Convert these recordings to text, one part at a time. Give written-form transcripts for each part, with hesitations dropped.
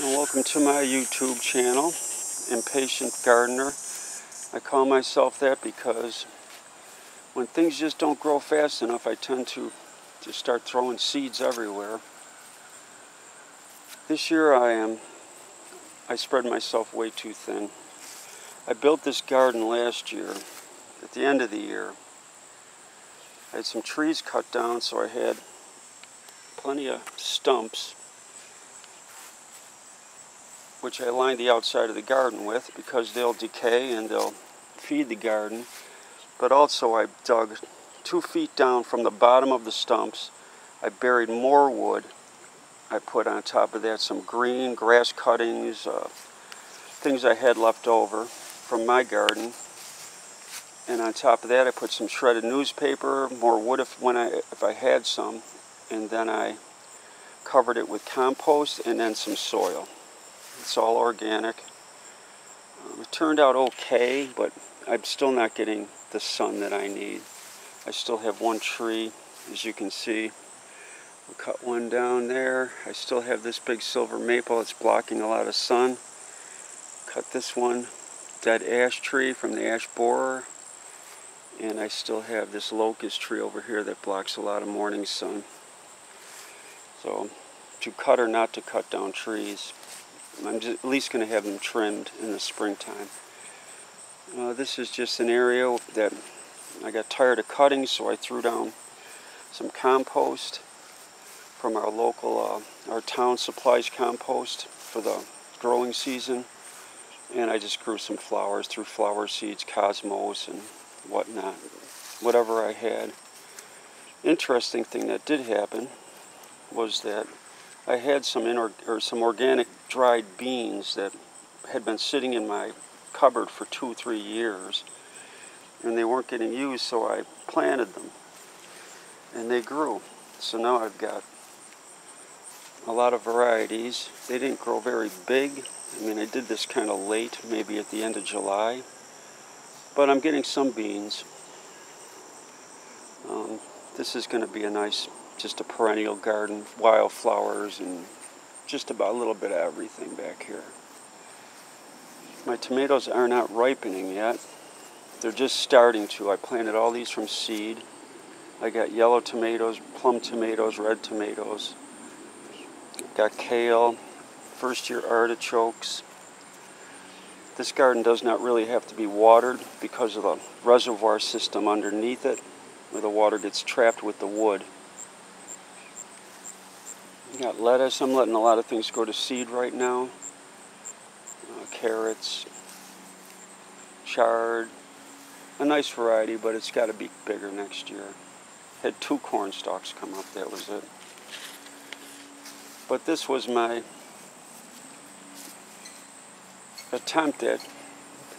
and welcome to my YouTube channel, Impatient Gardener. I call myself that because when things just don't grow fast enough, I tend to just start throwing seeds everywhere. This year I spread myself way too thin. I built this garden last year. At the end of the year, I had some trees cut down, so I had plenty of stumps, which I lined the outside of the garden with because they'll decay and they'll feed the garden. But also I dug 2 feet down from the bottom of the stumps. I buried more wood. I put on top of that some green grass cuttings, things I had left over from my garden. And on top of that, I put some shredded newspaper, more wood if I had some, and then I covered it with compost and then some soil. It's all organic. It turned out okay, but I'm still not getting the sun that I need. I still have one tree, as you can see. We'll cut one down there. I still have this big silver maple. It's blocking a lot of sun. Cut this one, dead ash tree from the ash borer. And I still have this locust tree over here that blocks a lot of morning sun. So, to cut or not to cut down trees, I'm just at least going to have them trimmed in the springtime. This is just an area that I got tired of cutting, so I threw down some compost from our local, our town supplies compost for the growing season. And I just grew some flowers through flower seeds, cosmos, and whatnot, whatever I had. Interesting thing that did happen was that I had some organic dried beans that had been sitting in my cupboard for 2-3 years, and they weren't getting used, so I planted them, and they grew. So now I've got a lot of varieties. They didn't grow very big. I mean, I did this kind of late, maybe at the end of July. But I'm getting some beans. This is going to be a nice, just a perennial garden, wildflowers, and just about a little bit of everything back here. My tomatoes are not ripening yet. They're just starting to. I planted all these from seed. I got yellow tomatoes, plum tomatoes, red tomatoes. Got kale, first-year artichokes. This garden does not really have to be watered because of the reservoir system underneath it, where the water gets trapped with the wood. Got lettuce. I'm letting a lot of things go to seed right now. Carrots, chard, a nice variety, but it's got to be bigger next year. Had 2 corn stalks come up, that was it. But this was my attempt at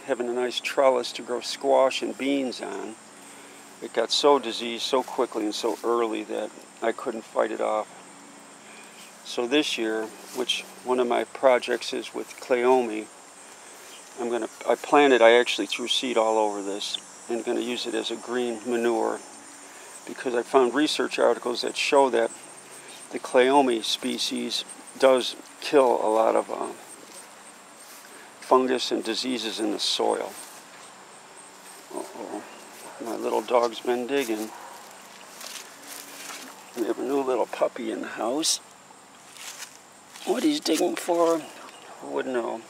having a nice trellis to grow squash and beans on. It got so diseased so quickly and so early that I couldn't fight it off. So this year, which one of my projects is with Cleome, I actually threw seed all over this, and I'm gonna use it as a green manure, because I found research articles that show that the Cleome species does kill a lot of fungus and diseases in the soil. Uh-oh, my little dog's been digging. We have a new little puppy in the house. What he's digging for, I wouldn't know.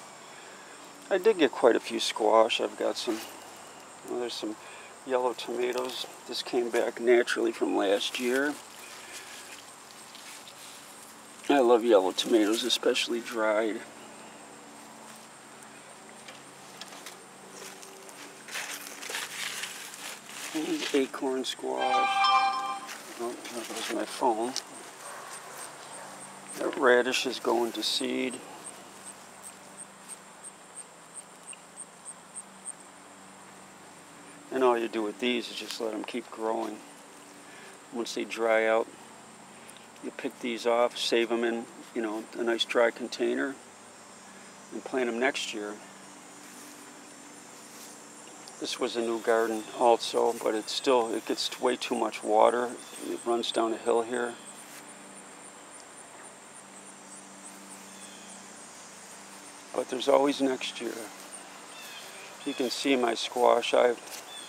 I did get quite a few squash. I've got some, well, there's some yellow tomatoes. This came back naturally from last year. I love yellow tomatoes, especially dried. Acorn squash. Oh, that was my phone. That radish is going to seed. And all you do with these is just let them keep growing. Once they dry out, you pick these off, save them in, you know, a nice dry container, and plant them next year. This was a new garden also, but it gets way too much water. It runs down a hill here. but there's always next year. You can see my squash. I've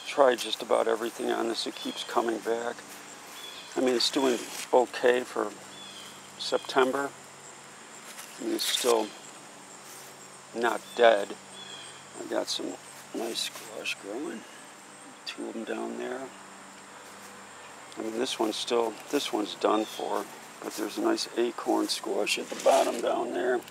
tried just about everything on this. It keeps coming back. I mean, it's doing okay for September. I mean, it's still not dead. I got some nice squash growing. Two of them down there. I mean, this one's done for, but there's a nice acorn squash at the bottom down there.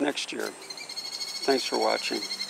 Next year. Thanks for watching.